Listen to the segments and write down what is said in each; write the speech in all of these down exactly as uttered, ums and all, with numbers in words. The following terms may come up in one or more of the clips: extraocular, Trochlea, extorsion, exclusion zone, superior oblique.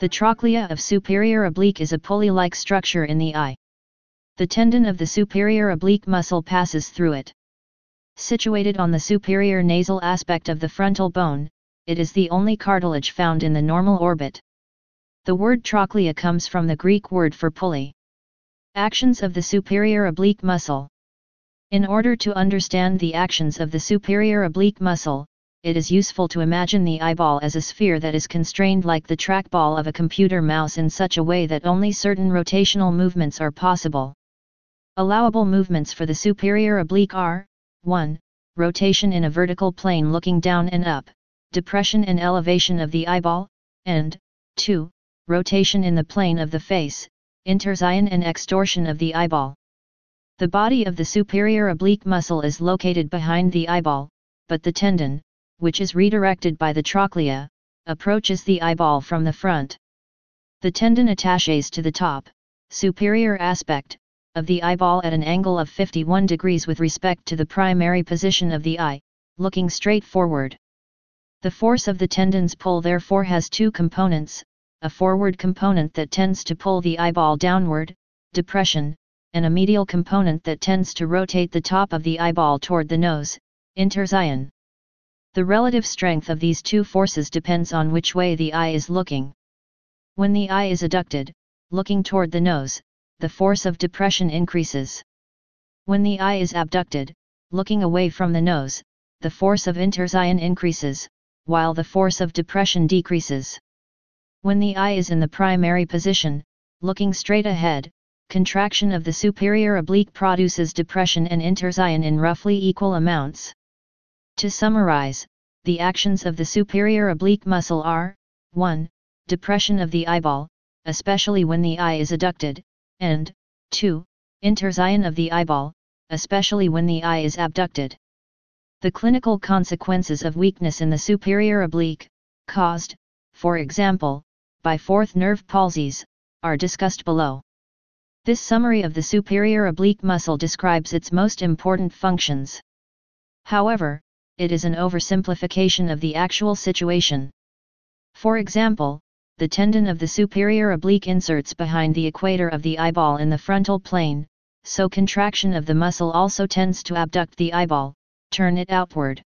The trochlea of superior oblique is a pulley-like structure in the eye. The tendon of the superior oblique muscle passes through it. Situated on the superior nasal aspect of the frontal bone, it is the only cartilage found in the normal orbit. The word trochlea comes from the Greek word for pulley. Actions of the superior oblique muscle. In order to understand the actions of the superior oblique muscle, it is useful to imagine the eyeball as a sphere that is constrained like the trackball of a computer mouse in such a way that only certain rotational movements are possible. Allowable movements for the superior oblique are: one. Rotation in a vertical plane looking down and up, depression and elevation of the eyeball, and two. Rotation in the plane of the face, interzion and extorsion of the eyeball. The body of the superior oblique muscle is located behind the eyeball, but the tendon, which is redirected by the trochlea, approaches the eyeball from the front. The tendon attaches to the top, superior aspect, of the eyeball at an angle of fifty-one degrees with respect to the primary position of the eye, looking straight forward. The force of the tendon's pull therefore has two components: a forward component that tends to pull the eyeball downward, depression, and a medial component that tends to rotate the top of the eyeball toward the nose, interzion. The relative strength of these two forces depends on which way the eye is looking. When the eye is adducted, looking toward the nose, the force of depression increases. When the eye is abducted, looking away from the nose, the force of interzion increases, while the force of depression decreases. When the eye is in the primary position, looking straight ahead, contraction of the superior oblique produces depression and interzion in roughly equal amounts. To summarize, the actions of the superior oblique muscle are: one. Depression of the eyeball, especially when the eye is adducted, and two. Interzion of the eyeball, especially when the eye is abducted. The clinical consequences of weakness in the superior oblique, caused, for example, by fourth nerve palsies, are discussed below. This summary of the superior oblique muscle describes its most important functions. However, it is an oversimplification of the actual situation. For example, the tendon of the superior oblique inserts behind the equator of the eyeball in the frontal plane, so contraction of the muscle also tends to abduct the eyeball, turn it outward.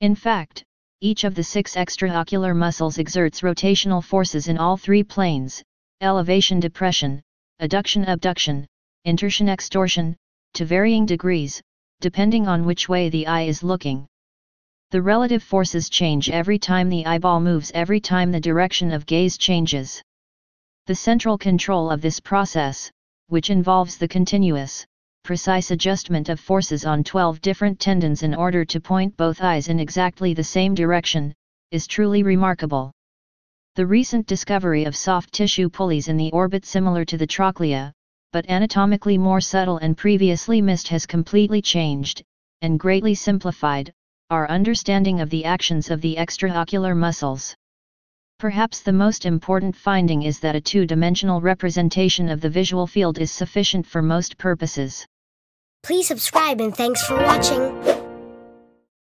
In fact, each of the six extraocular muscles exerts rotational forces in all three planes: elevation, depression, adduction, abduction, interzion, extorsion, to varying degrees, depending on which way the eye is looking. The relative forces change every time the eyeball moves, every time the direction of gaze changes. The central control of this process, which involves the continuous, precise adjustment of forces on twelve different tendons in order to point both eyes in exactly the same direction, is truly remarkable. The recent discovery of soft tissue pulleys in the orbit similar to the trochlea, but anatomically more subtle and previously missed, has completely changed, and greatly simplified, our understanding of the actions of the extraocular muscles. Perhaps the most important finding is that a two-dimensional representation of the visual field is sufficient for most purposes. Please subscribe and thanks for watching.